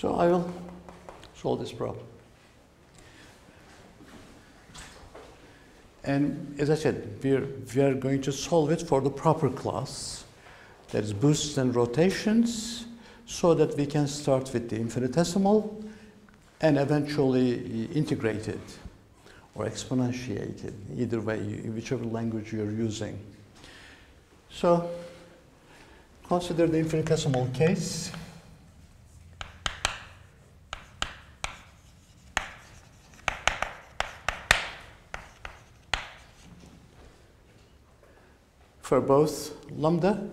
So I will solve this problem. And as I said, we are going to solve it for the proper class. That is boosts and rotations, so that we can start with the infinitesimal and eventually integrate it or exponentiate it, either way, whichever language you're using. So consider the infinitesimal case. For both lambda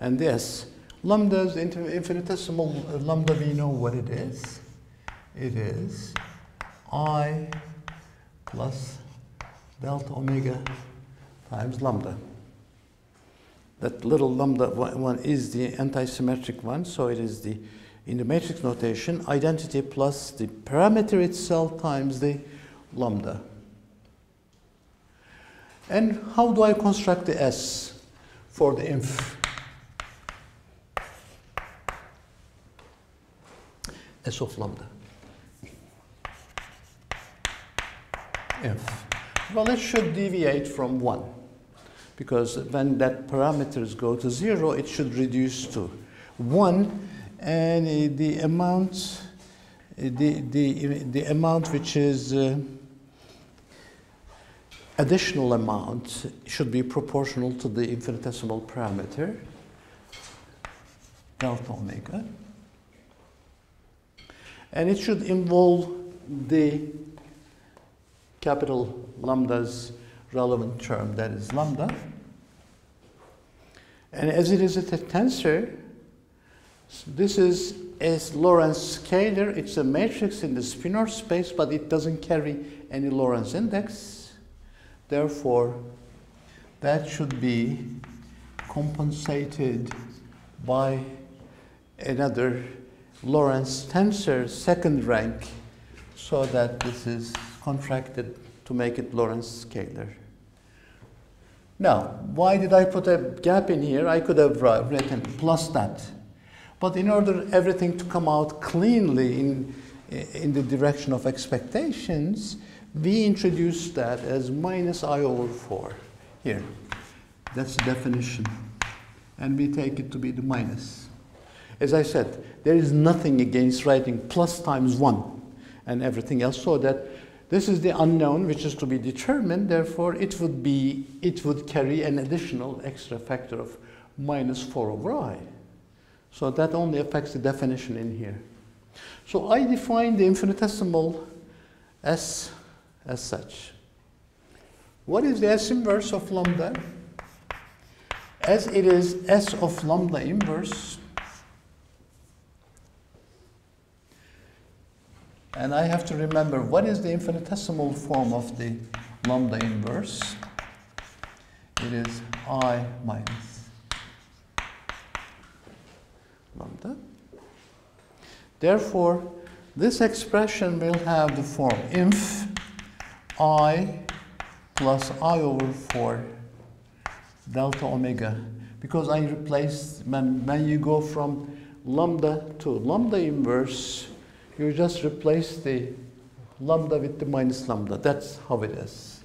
and s. Lambda is infinitesimal. Lambda, we know what it is. It is I plus delta omega times lambda. That little lambda one is the anti-symmetric one, so it is the, in the matrix notation, identity plus the parameter itself times the lambda. And how do I construct the S for the inf? S of lambda. Inf. Well, it should deviate from 1, because when that parameters go to 0, it should reduce to 1, and the amount which is additional amount should be proportional to the infinitesimal parameter, delta omega. And it should involve the capital lambda's relevant term, that is lambda. And as it is a tensor, this is a Lorentz scalar. It's a matrix in the Spanner space, but it doesn't carry any Lorentz index. Therefore, that should be compensated by another Lorentz tensor, second rank, so that this is contracted to make it Lorentz scalar. Now, why did I put a gap in here? I could have written plus that. But in order everything to come out cleanly in the direction of expectations, we introduce that as minus I over 4 here. That's the definition. And we take it to be the minus. As I said, there is nothing against writing plus times 1 and everything else, so that this is the unknown which is to be determined. Therefore, it would carry an additional extra factor of minus 4 over I. So that only affects the definition in here. So I define the infinitesimal as such. What is the S inverse of lambda? As it is S of lambda inverse. And I have to remember what is the infinitesimal form of the lambda inverse. It is I minus lambda. Therefore, this expression will have the form inf I plus I over 4 delta omega, because I replaced, when you go from lambda to lambda inverse, you just replace the lambda with the minus lambda. That's how it is.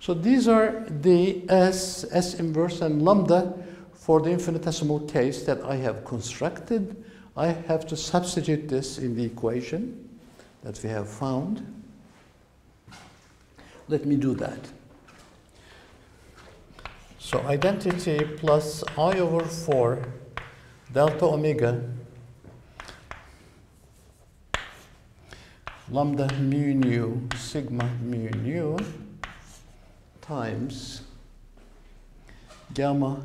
So these are the S inverse and lambda for the infinitesimal case that I have constructed. I have to substitute this in the equation that we have found. Let me do that. So identity plus I over 4 delta omega lambda mu nu sigma mu nu times gamma.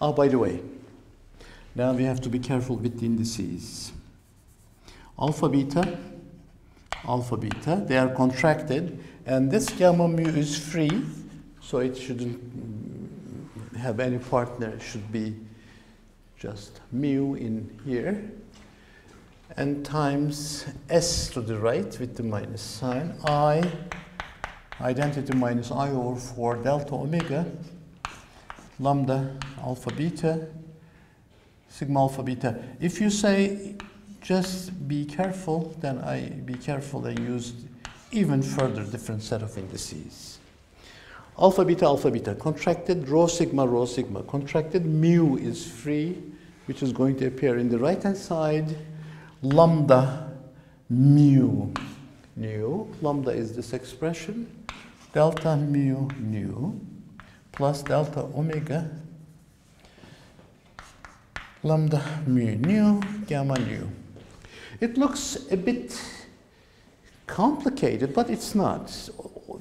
Oh, by the way, now we have to be careful with the indices. Alpha, beta, they are contracted. And this gamma mu is free, so it shouldn't have any partner. It should be just mu in here. And times s to the right with the minus sign. I, identity minus I over 4 delta omega lambda, alpha, beta, sigma, alpha, beta. If you say just be careful, then I used even further different set of indices. Alpha, beta, contracted, rho, sigma, contracted, mu is free, which is going to appear in the right-hand side, lambda, mu, nu, lambda is this expression, delta mu, nu, plus delta omega, lambda, mu, nu, gamma, nu. It looks a bit complicated, but it's not.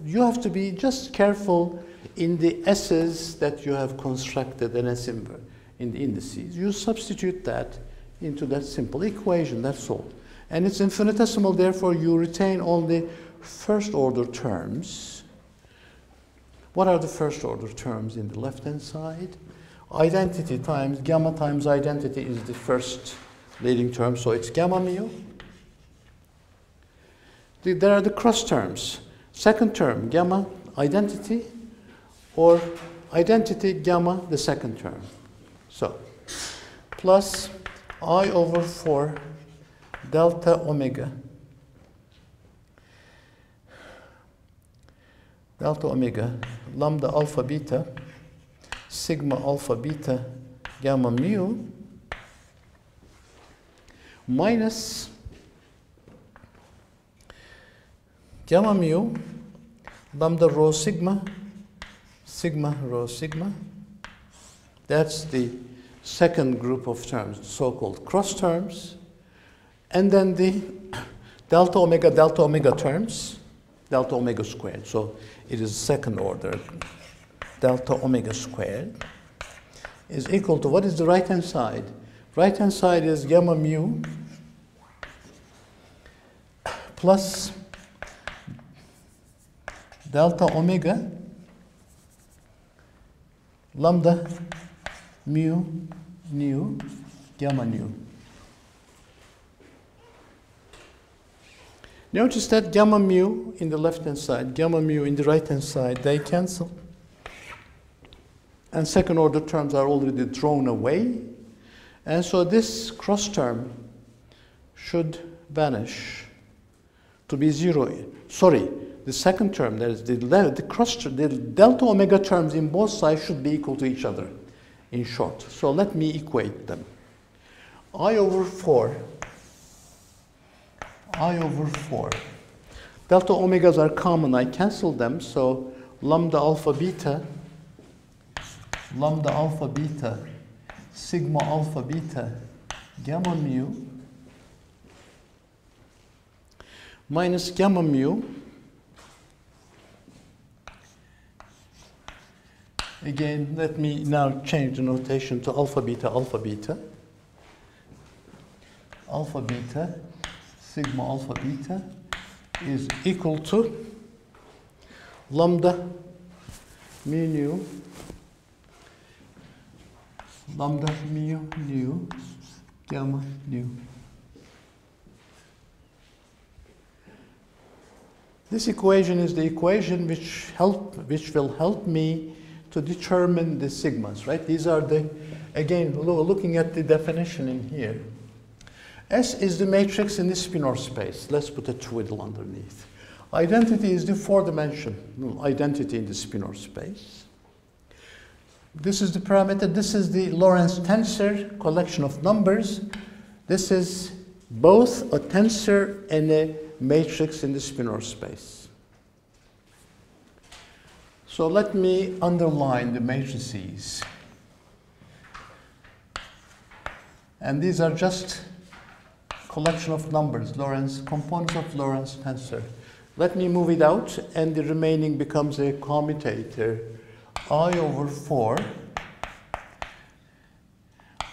You have to be just careful in the S's that you have constructed an S inverse in the indices. You substitute that into that simple equation, that's all. And it's infinitesimal, therefore you retain all the first order terms. What are the first order terms in the left-hand side? Identity times gamma times identity is the first leading term, so it's gamma mu. There are the cross terms. Second term, gamma identity, or identity gamma, the second term. So, plus I over 4 delta omega. Delta omega, lambda alpha beta, sigma alpha beta, gamma mu, minus gamma mu, lambda rho sigma, sigma rho sigma. That's the second group of terms, so-called cross terms. And then the delta omega terms, delta omega squared. So it is second order. Delta omega squared is equal to, what is the right-hand side? Right-hand side is gamma mu plus delta omega lambda mu nu gamma nu. Notice that gamma mu in the left-hand side, gamma mu in the right-hand side, they cancel. And second-order terms are already thrown away. And so this cross-term should vanish to be zero. Sorry, the second term, that is the delta omega terms in both sides should be equal to each other, in short. So let me equate them. I over 4. Delta omegas are common, I cancel them, so lambda alpha beta, sigma alpha beta, gamma mu, minus gamma mu, again, let me now change the notation to alpha beta, sigma alpha beta is equal to lambda mu nu gamma nu. This equation is the equation which will help me to determine the sigmas, right? These are the, again, looking at the definition in here. S is the matrix in the Spinor space. Let's put a twiddle underneath. Identity is the four-dimensional identity in the Spinor space. This is the parameter. This is the Lorentz tensor, collection of numbers. This is both a tensor and a matrix in the Spinor space. So let me underline the matrices. And these are just collection of numbers, Lorentz, components of Lorentz tensor. Let me move it out, and the remaining becomes a commutator. I over 4,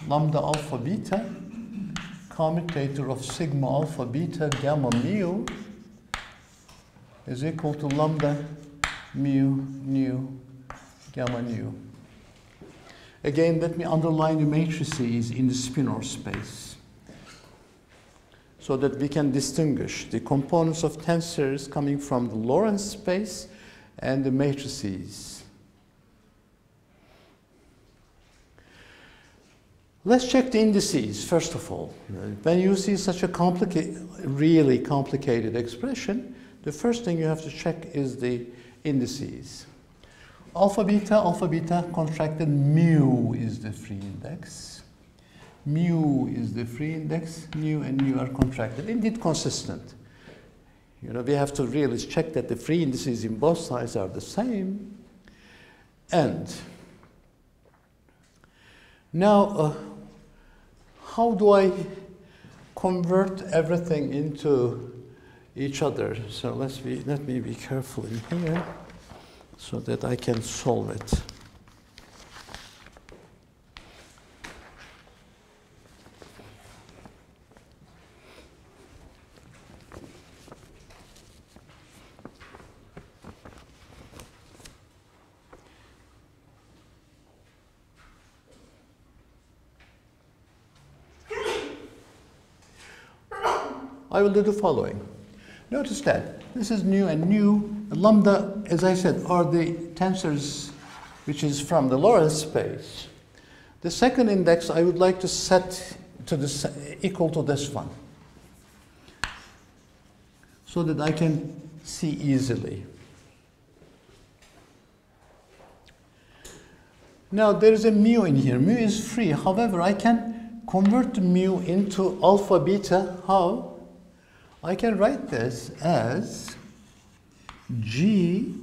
lambda alpha beta, commutator of sigma alpha beta gamma mu is equal to lambda mu nu gamma nu. Again, let me underline the matrices in the Spinor space, so that we can distinguish the components of tensors coming from the Lorentz space and the matrices. Let's check the indices, first of all. When you see such a really complicated expression, the first thing you have to check is the indices. Alpha, beta contracted, mu is the free index. Mu is the free index, mu and mu are contracted, indeed consistent. You know, we have to really check that the free indices in both sides are the same. And now, how do I convert everything into each other? So let me be careful in here so that I can solve it. I will do the following. Notice that this is nu and nu. Lambda, as I said, are the tensors which is from the Lorentz space. The second index I would like to set to this, equal to this one, so that I can see easily. Now there is a mu in here. Mu is free. However, I can convert mu into alpha beta. How? I can write this as G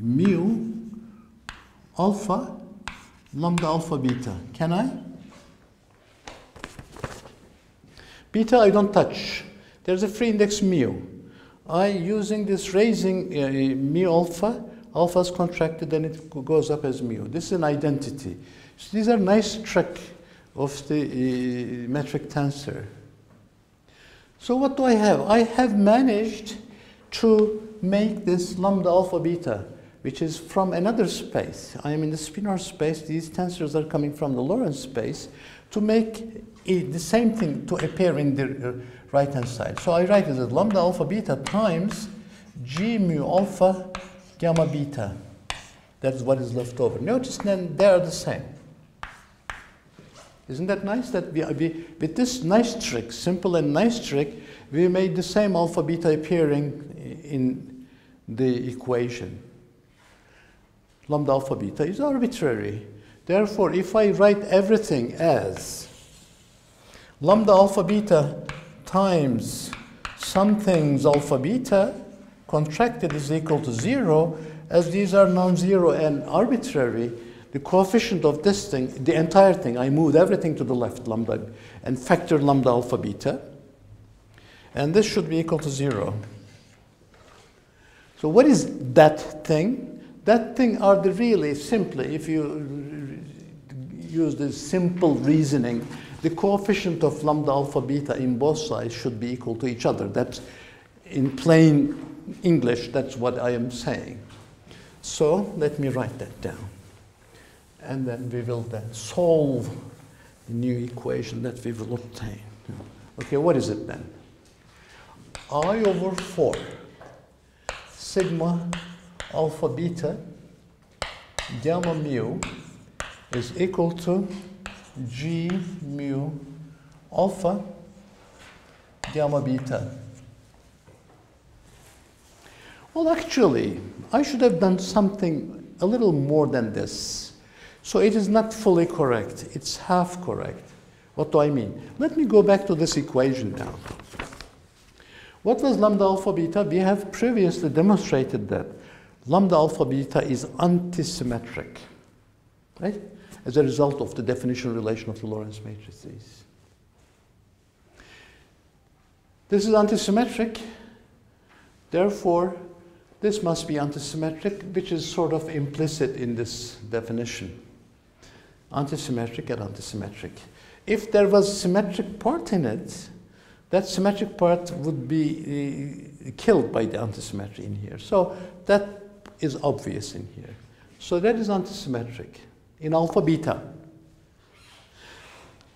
mu alpha lambda alpha beta. Can I? Beta I don't touch. There's a free index mu. I using this raising mu alpha. Alpha is contracted and it goes up as mu. This is an identity. So these are nice tricks of the metric tensor. So what do I have? I have managed to make this lambda alpha beta, which is from another space. I am in the Spinor space. These tensors are coming from the Lorentz space to make the same thing to appear in the right-hand side. So I write it as lambda alpha beta times G mu alpha gamma beta. That's what is left over. Notice then they are the same. Isn't that nice that we with this nice trick, simple and nice trick, we made the same alpha beta appearing in the equation. Lambda alpha beta is arbitrary. Therefore, if I write everything as lambda alpha beta times something's alpha beta contracted is equal to 0, as these are non-zero and arbitrary, the coefficient of this thing, the entire thing, I moved everything to the left, lambda, and factor lambda alpha beta. And this should be equal to 0. So what is that thing? That thing are the really simply, if you use the simple reasoning, the coefficient of lambda alpha beta in both sides should be equal to each other. That's in plain English, that's what I am saying. So let me write that down. And then we will then solve the new equation that we will obtain. Okay, what is it then? I over 4 sigma alpha beta gamma mu is equal to G mu alpha gamma beta. Well, actually, I should have done something a little more than this. So it is not fully correct. It's half correct. What do I mean? Let me go back to this equation now. What was lambda alpha beta? We have previously demonstrated that lambda alpha beta is antisymmetric, right? As a result of the definition relation of the Lorentz matrices. This is antisymmetric. Therefore, this must be antisymmetric, which is sort of implicit in this definition. Antisymmetric and antisymmetric. If there was a symmetric part in it, that symmetric part would be killed by the antisymmetry in here. So that is obvious in here. So that is antisymmetric in alpha beta.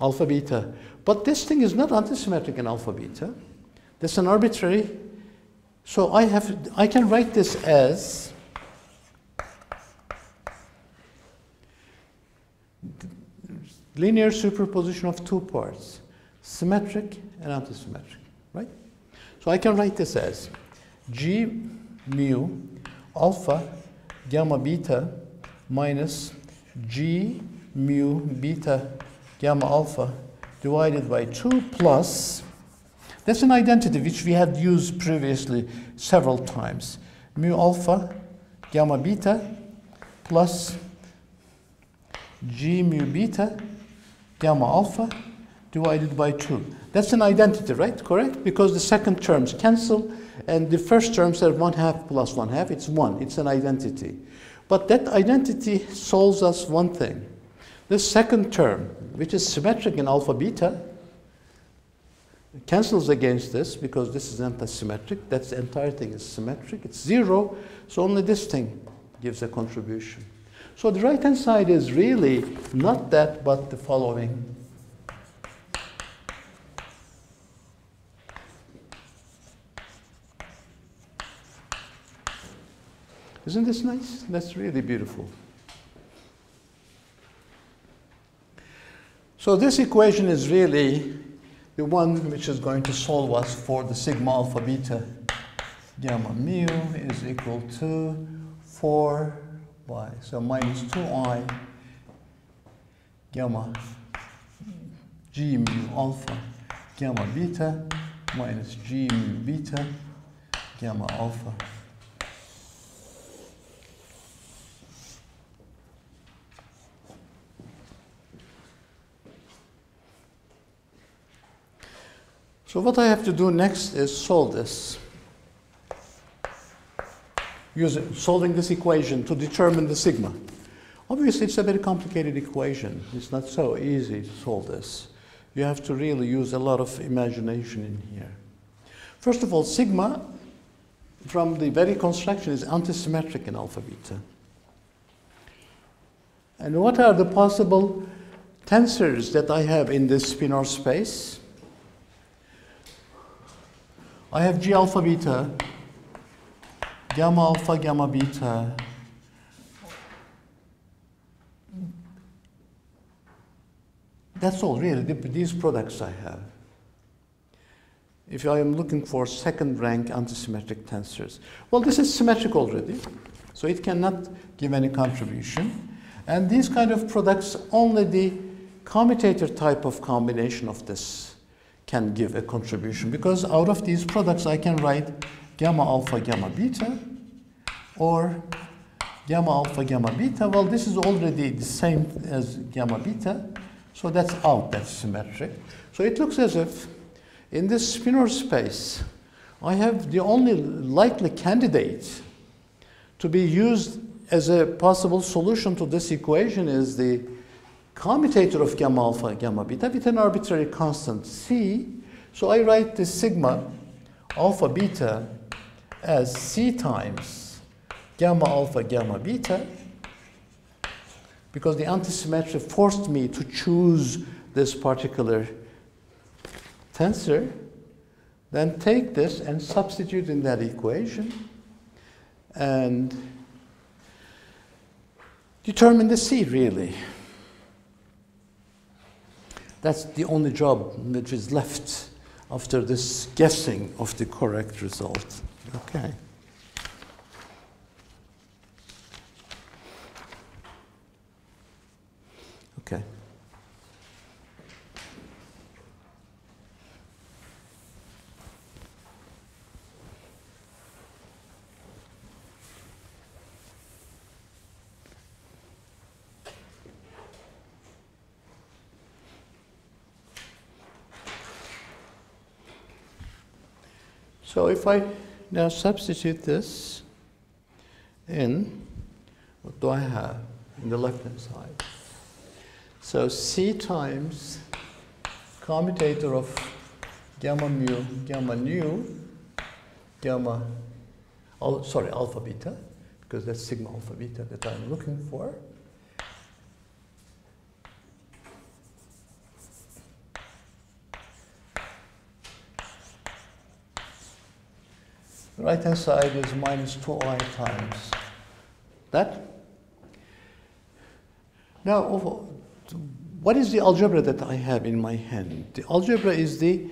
Alpha beta. But this thing is not antisymmetric in alpha beta. That's an arbitrary. So I can write this as linear superposition of two parts, symmetric and antisymmetric, right? So I can write this as G mu alpha gamma beta minus G mu beta gamma alpha divided by 2 plus, that's an identity which we had used previously several times, mu alpha gamma beta plus G mu beta gamma alpha divided by 2. That's an identity, right? Correct? Because the second terms cancel and the first terms are 1/2 plus 1/2. It's 1. It's an identity. But that identity solves us one thing. This second term, which is symmetric in alpha beta, cancels against this because this is antisymmetric. That's the entire thing is symmetric. It's 0. So only this thing gives a contribution. So the right-hand side is really not that, but the following. Isn't this nice? That's really beautiful. So this equation is really the one which is going to solve us for the sigma alpha beta gamma mu is equal to 4y. So minus 2i gamma g mu alpha gamma beta minus g mu beta gamma alpha. So what I have to do next is solve this, solving this equation to determine the sigma. Obviously, it's a very complicated equation. It's not so easy to solve this. You have to really use a lot of imagination in here. First of all, sigma, from the very construction, is antisymmetric in alpha beta. And what are the possible tensors that I have in this Spanner space? I have G alpha beta, gamma alpha, gamma beta, that's all really, these products I have. If I am looking for second rank antisymmetric tensors. Well, this is symmetric already, so it cannot give any contribution. And these kind of products, only the commutator type of combination of this can give a contribution, because out of these products I can write gamma alpha gamma beta or gamma alpha gamma beta. Well, this is already the same as gamma beta, so that's out, that's symmetric. So it looks as if in this Spanner space I have the only likely candidate to be used as a possible solution to this equation is the commutator of gamma alpha gamma beta with an arbitrary constant c. So I write the sigma alpha beta as c times gamma alpha gamma beta, because the antisymmetry forced me to choose this particular tensor. Then take this and substitute in that equation and determine the c really. That's the only job which is left after this guessing of the correct result. Okay. Okay. So if I now substitute this in, what do I have in the left-hand side? So C times commutator of gamma mu, gamma nu, gamma, oh, sorry, alpha beta, because that's sigma alpha beta that I'm looking for. Right-hand side is minus 2i times that. Now, What is the algebra that I have in my hand? The algebra is the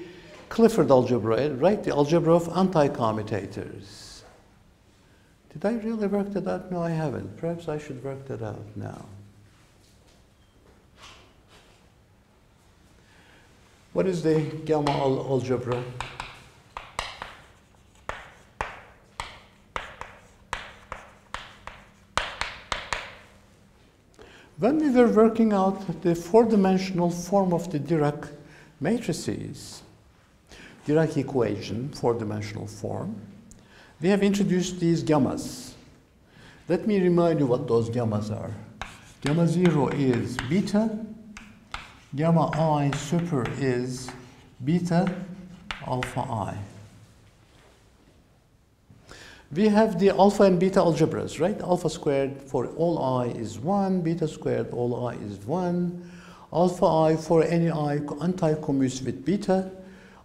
Clifford algebra, right? The algebra of anti-commutators. Did I really work that out? No, I haven't. Perhaps I should work that out now. What is the gamma algebra? When we were working out the four-dimensional form of the Dirac matrices, Dirac equation, four-dimensional form, we have introduced these gammas. Let me remind you what those gammas are. Gamma 0 is beta. Gamma I super is beta alpha I. We have the alpha and beta algebras, right? Alpha squared for all I is 1, beta squared all I is 1. Alpha I for any I anti-commutes with beta.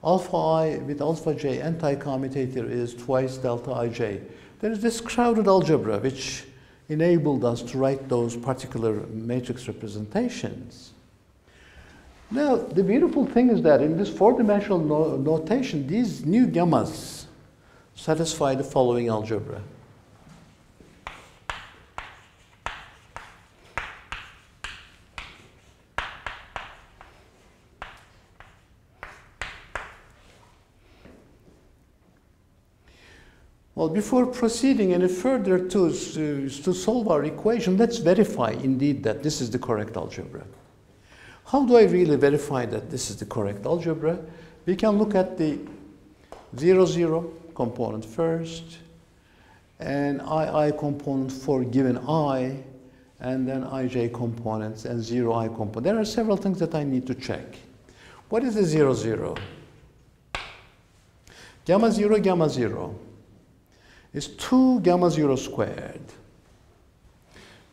Alpha I with alpha j anti-commutator is twice delta ij. There is this crowded algebra which enabled us to write those particular matrix representations. Now, the beautiful thing is that in this four-dimensional notation, these new gammas satisfy the following algebra. Well, before proceeding any further to solve our equation, let's verify indeed that this is the correct algebra. How do I really verify that this is the correct algebra? We can look at the 0, 0 component first, and I component for given I, and then ij components and 0 I component. There are several things that I need to check. What is the 0, 0? Gamma 0, gamma 0 is 2 gamma 0 squared.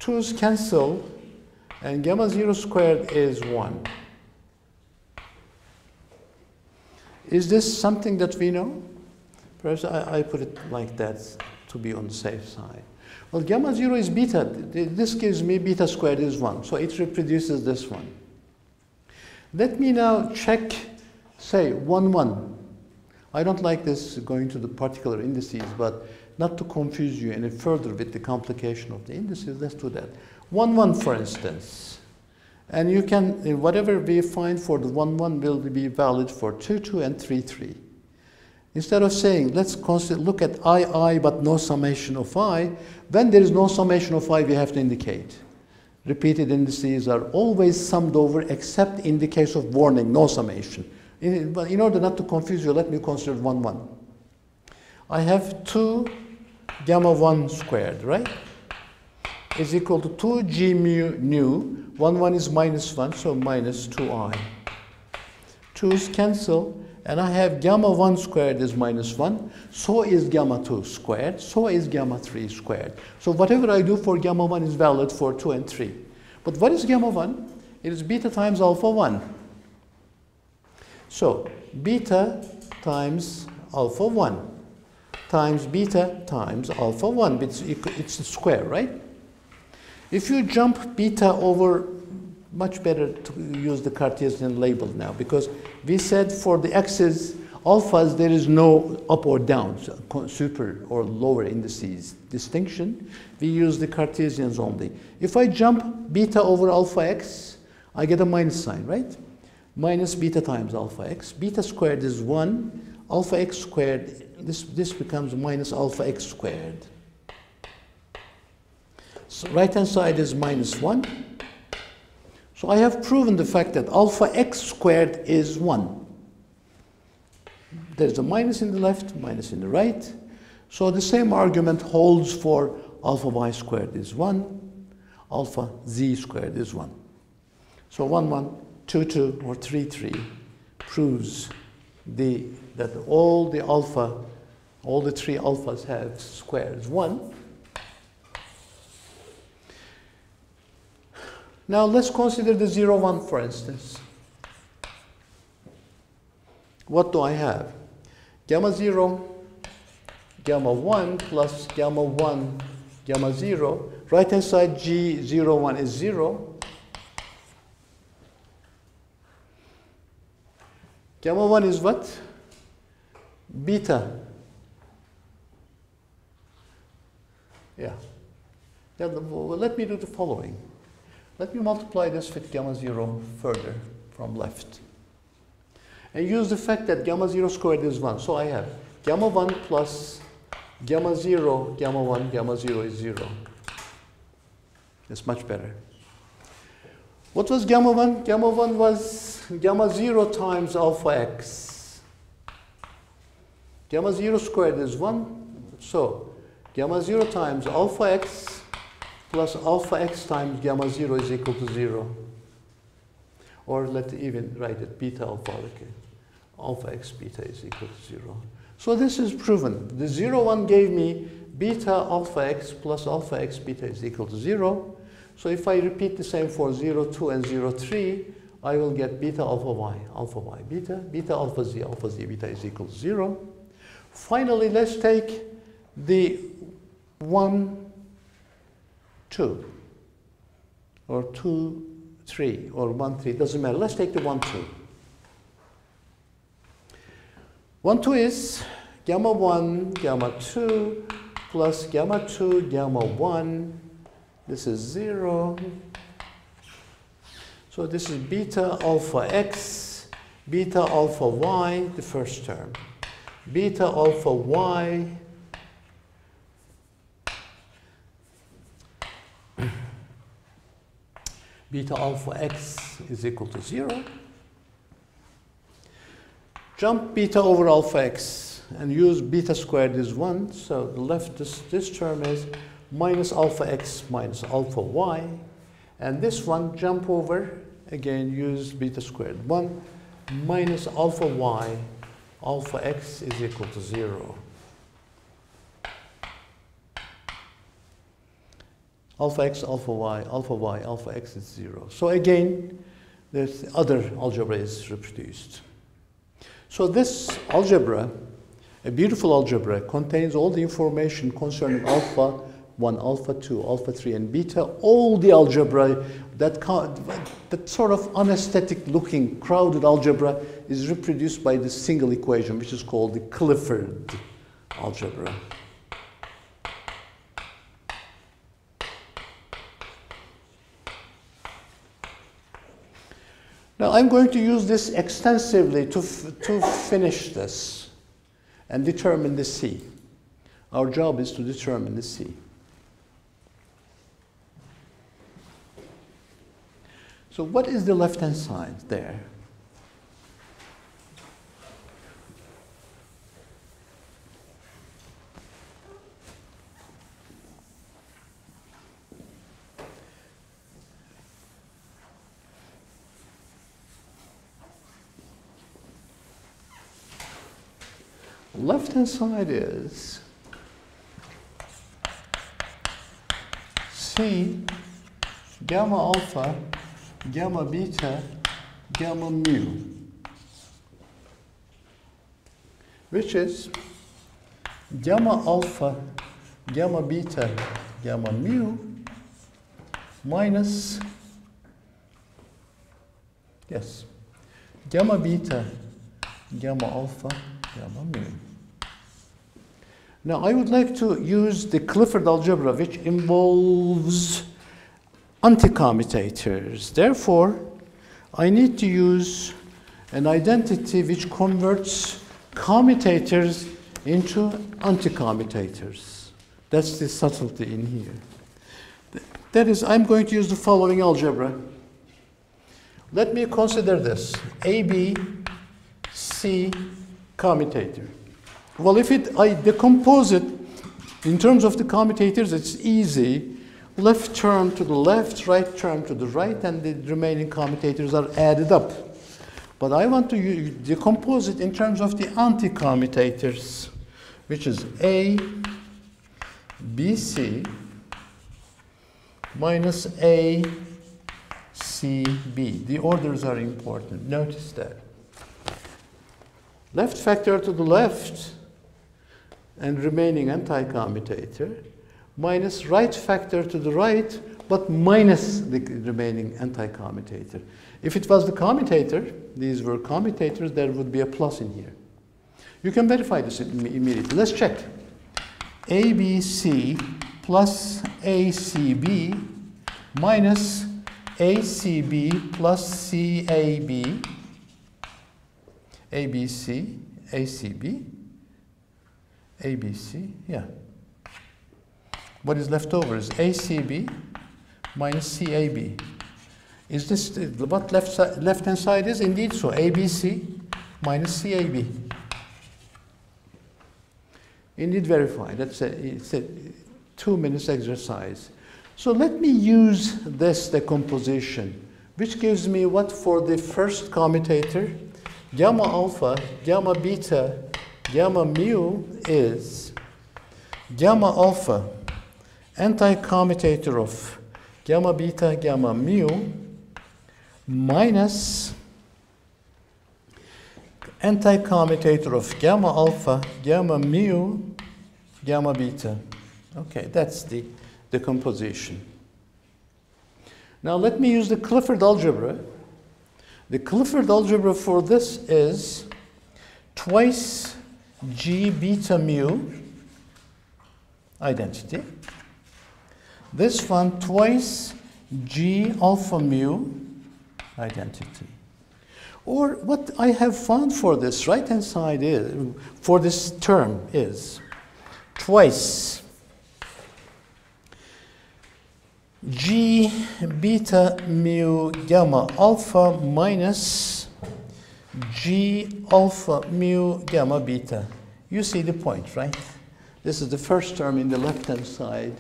2's cancel. And gamma 0 squared is 1. Is this something that we know? Perhaps I put it like that to be on the safe side. Well, gamma 0 is beta. This gives me beta squared is 1. So it reproduces this one. Let me now check, say, 1, 1. I don't like this going to the particular indices, but not to confuse you any further with the complication of the indices, let's do that. 1, 1, for instance. And you can, whatever we find for the 1, 1 will be valid for 2, 2, and 3, 3. Instead of saying, let's look at I, but no summation of I, when there is no summation of I, we have to indicate. Repeated indices are always summed over, except in the case of warning, no summation. In order not to confuse you, let me consider 1, 1. I have 2 gamma 1 squared, right? Is equal to 2 g mu nu. 1, 1 is minus 1, so minus 2i. 2's cancel, and I have gamma 1 squared is minus 1. So is gamma 2 squared. So is gamma 3 squared. So whatever I do for gamma 1 is valid for 2 and 3. But what is gamma 1? It is beta times alpha 1. So beta times alpha 1 times beta times alpha 1. It's a square, right? If you jump beta over, much better to use the Cartesian label now, because we said for the x's, alphas, there is no up or down, super or lower indices distinction. We use the Cartesians only. If I jump beta over alpha x, I get a minus sign, right? Minus beta times alpha x. Beta squared is 1. Alpha x squared, this becomes minus alpha x squared. So right-hand side is minus 1. So I have proven the fact that alpha x squared is 1. There's a minus in the left, minus in the right. So the same argument holds for alpha y squared is 1. Alpha z squared is 1. So 1, 1, 2, 2, or 3, 3 proves that all the three alphas have squares 1. Now let's consider the 0, 1, for instance. What do I have? Gamma 0, gamma 1 plus gamma 1, gamma 0. Right-hand side, G, 0, 1 is 0. Gamma 1 is what? Beta. Yeah. Now, let me do the following. Let me multiply this with gamma 0 further from left. And use the fact that gamma 0 squared is 1. So I have gamma 1 plus gamma 0, gamma 1, gamma 0 is 0. It's much better. What was gamma 1? Gamma 1 was gamma 0 times alpha x. Gamma 0 squared is 1. So gamma 0 times alpha x plus alpha x times gamma 0 is equal to 0. Or let's even write it beta alpha. Okay. Alpha x beta is equal to 0. So this is proven. The 0, 1 gave me beta alpha x plus alpha x beta is equal to 0. So if I repeat the same for 0, 2, and 0, 3, I will get alpha y beta, beta alpha z beta is equal to 0. Finally, let's take the 1, 2, or 2, 3, or 1, 3, doesn't matter. Let's take the 1, 2. 1, 2 is gamma 1, gamma 2, plus gamma 2, gamma 1. This is 0. So this is beta alpha x, beta alpha y, the first term. Beta alpha y beta alpha x is equal to 0. Jump beta over alpha x and use beta squared is 1. So the left, this term is minus alpha x minus alpha y. And this one, jump over, again use beta squared 1 minus alpha y, alpha x is equal to 0. Alpha x, alpha y, alpha y, alpha x is 0. So again, this other algebra is reproduced. So this algebra, a beautiful algebra, contains all the information concerning alpha 1, alpha 2, alpha 3, and beta, all the algebra, that sort of unesthetic looking, crowded algebra is reproduced by this single equation, which is called the Clifford algebra. Now, I'm going to use this extensively to finish this and determine the C. Our job is to determine the C. So what is the left-hand side there? Left-hand side is C gamma alpha, gamma beta, gamma mu, which is gamma alpha, gamma beta, gamma mu minus, yes, gamma beta, gamma alpha, gamma mu. Now, I would like to use the Clifford algebra, which involves anticommutators. Therefore, I need to use an identity which converts commutators into anticommutators. That's the subtlety in here. That is, I'm going to use the following algebra. Let me consider this ABC commutator. Well, if I decompose it in terms of the commutators, it's easy. Left term to the left, right term to the right, and the remaining commutators are added up. But I want to decompose it in terms of the anti-commutators, which is A, B, C, minus A, C, B. The orders are important. Notice that. Left factor to the left and remaining anti-commutator minus right factor to the right but minus the remaining anti-commutator. If it was the commutator, these were commutators, there would be a plus in here. You can verify this immediately. Let's check. ABC plus ACB minus ACB plus CAB, ABC, ACB, ABC, yeah. What is left over is ACB minus CAB. Is this what left-hand side is? Indeed so, ABC minus CAB. Indeed verified. It's a 2-minute exercise. So let me use this decomposition, which gives me what for the first commutator, gamma alpha, gamma beta, gamma mu is gamma alpha, anti-commutator of gamma beta, gamma mu, minus anti-commutator of gamma alpha, gamma mu, gamma beta. Okay, that's the decomposition. Now let me use the Clifford algebra. The Clifford algebra for this is twice G beta mu identity. This one twice G alpha mu identity. Or what I have found for this right-hand side is, for this term is twice G beta mu gamma alpha minus G alpha mu gamma beta. You see the point, right? This is the first term in the left-hand side,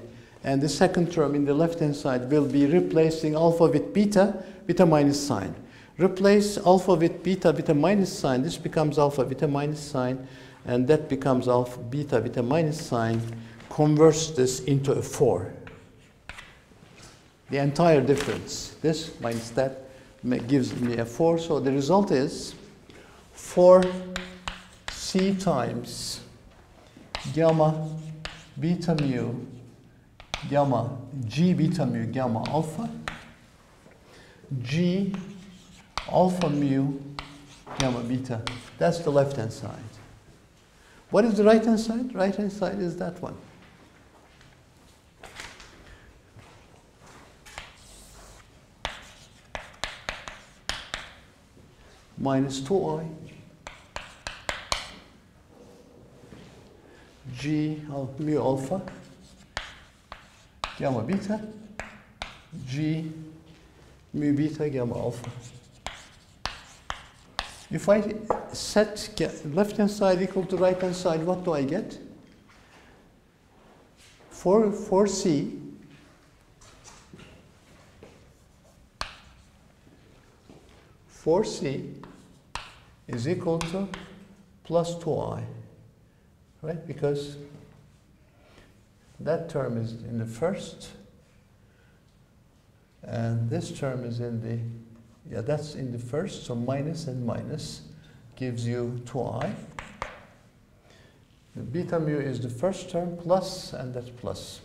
and the second term in the left-hand side will be replacing alpha with beta with a minus sign. Replace alpha with beta with a minus sign. This becomes alpha with a minus sign, and that becomes alpha beta with a minus sign. Converts this into a 4. The entire difference, this minus that, gives me a 4. So the result is 4C times gamma beta mu gamma G beta mu gamma alpha G alpha mu gamma beta. That's the left-hand side. What is the right-hand side? Right-hand side is that one. Minus 2i G mu alpha gamma beta G mu beta gamma alpha. If I set left-hand side equal to right-hand side, what do I get? 4C is equal to plus 2i, right? Because that term is in the first, and this term is in the, yeah, that's in the first, so minus and minus gives you 2i. The beta mu is the first term, plus, and that's plus.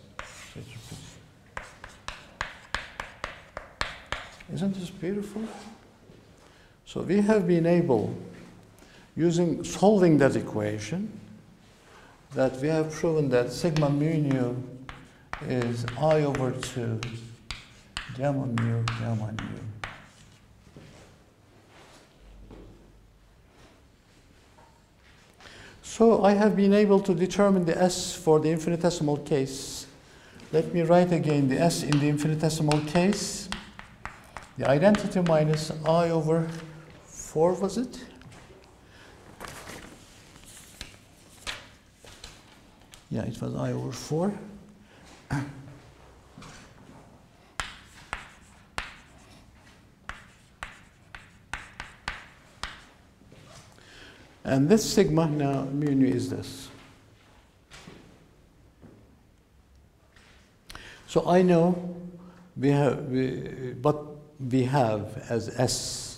Isn't this beautiful? So we have been able, using solving that equation, that we have proven that sigma mu nu is I over 2 gamma mu gamma nu. So I have been able to determine the S for the infinitesimal case. Let me write again the S in the infinitesimal case. The identity minus I over 4, was it? Yeah, it was I over 4. And this sigma now mu nu is this. So I know what we have as S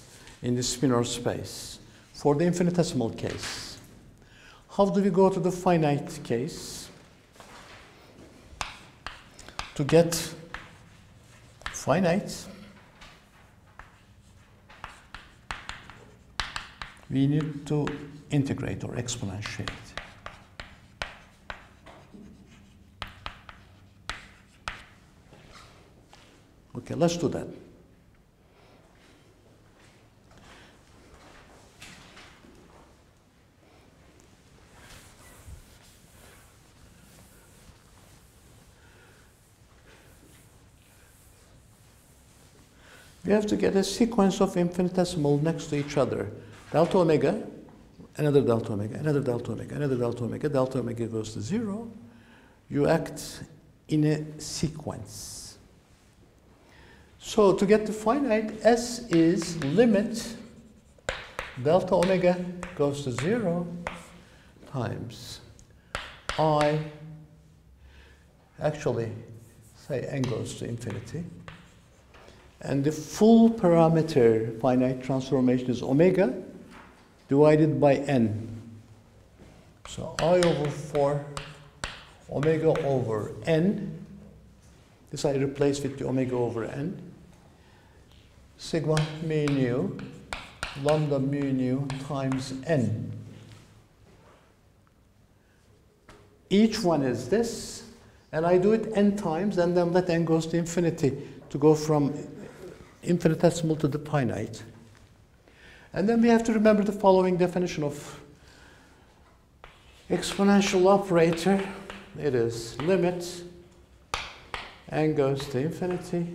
in the Spinor space for the infinitesimal case. How do we go to the finite case to get finites, we need to integrate or exponentiate. Okay, let's do that. We have to get a sequence of infinitesimals next to each other. Delta omega, another delta omega, another delta omega, another delta omega goes to 0. You act in a sequence. So to get the finite, S is limit delta omega goes to 0 times I, actually say n goes to infinity. And the full parameter finite transformation is omega divided by n. So I over 4 omega over n. This I replace with the omega over n. Sigma mu nu lambda mu nu times n. Each one is this. And I do it n times and then let n goes to infinity to go from infinitesimal to the finite. And then we have to remember the following definition of exponential operator. It is limit n goes to infinity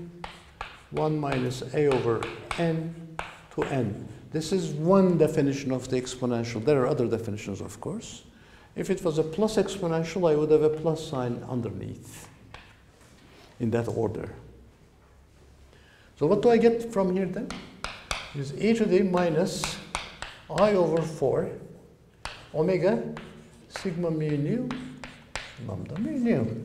1 minus a over n to n. This is one definition of the exponential. There are other definitions, of course. If it was a plus exponential, I would have a plus sign underneath in that order. So what do I get from here then? It is e to the minus I over 4 omega sigma mu nu lambda mu nu.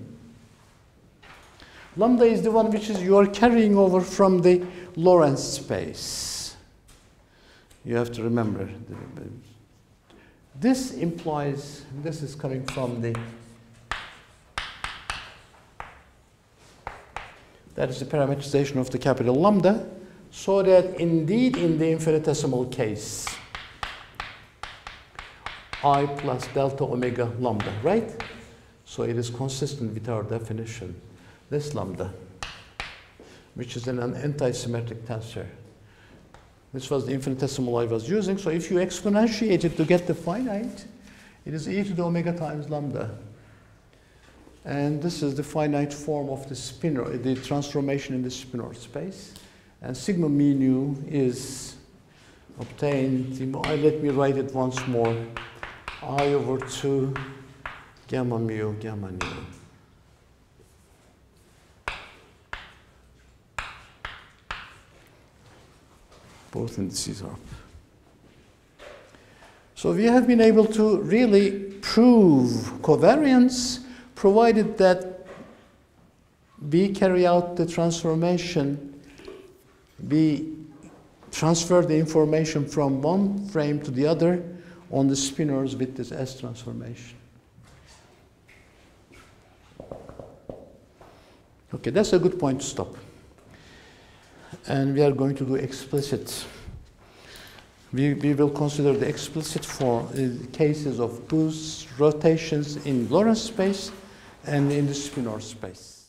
Lambda is the one which is you are carrying over from the Lorentz space. You have to remember. This implies this is coming from the that is the parametrization of the capital lambda, so that indeed in the infinitesimal case, I plus delta omega lambda, right? So it is consistent with our definition. This lambda, which is an anti-symmetric tensor. This was the infinitesimal I was using. So if you exponentiate it to get the finite, it is e to the omega times lambda. And this is the finite form of the spinor, the transformation in the spinor space. And sigma mu nu is obtained. Let me write it once more. I over 2 gamma mu gamma nu. Both indices up. So we have been able to really prove covariance, provided that we carry out the transformation, we transfer the information from one frame to the other on the spinors with this S transformation. Okay, that's a good point to stop. And we are going to do explicit. We will consider the explicit for cases of boosts, rotations in Lorentz space, and in the spinor space.